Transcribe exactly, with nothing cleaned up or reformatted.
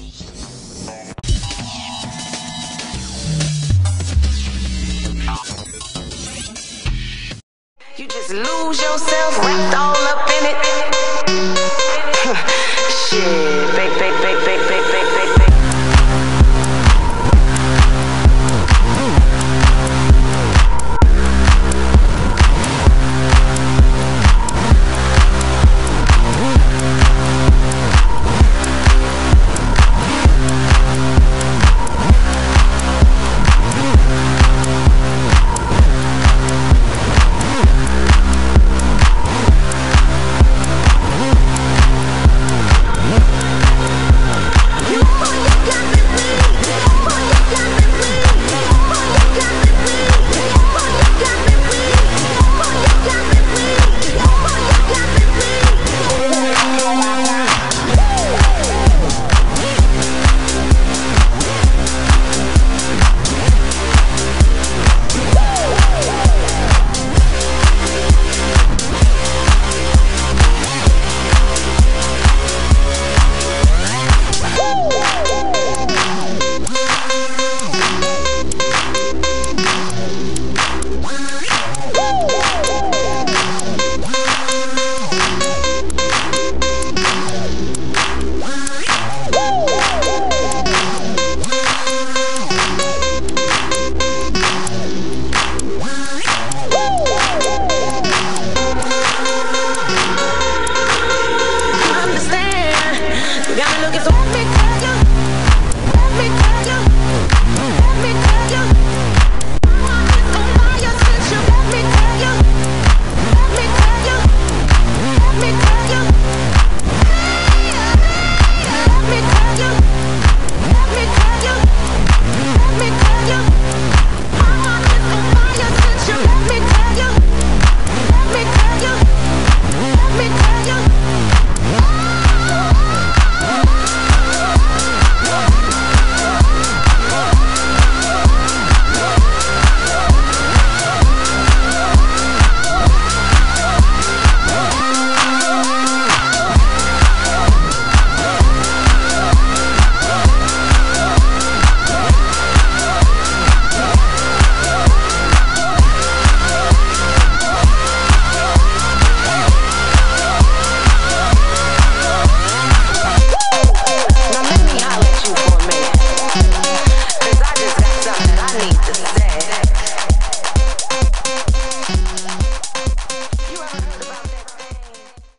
You just lose yourself, wrapped all up in it. Shit, babe, babe, babe, babe, babe, babe, babe. Got me looking for me, tell you, let me tell you.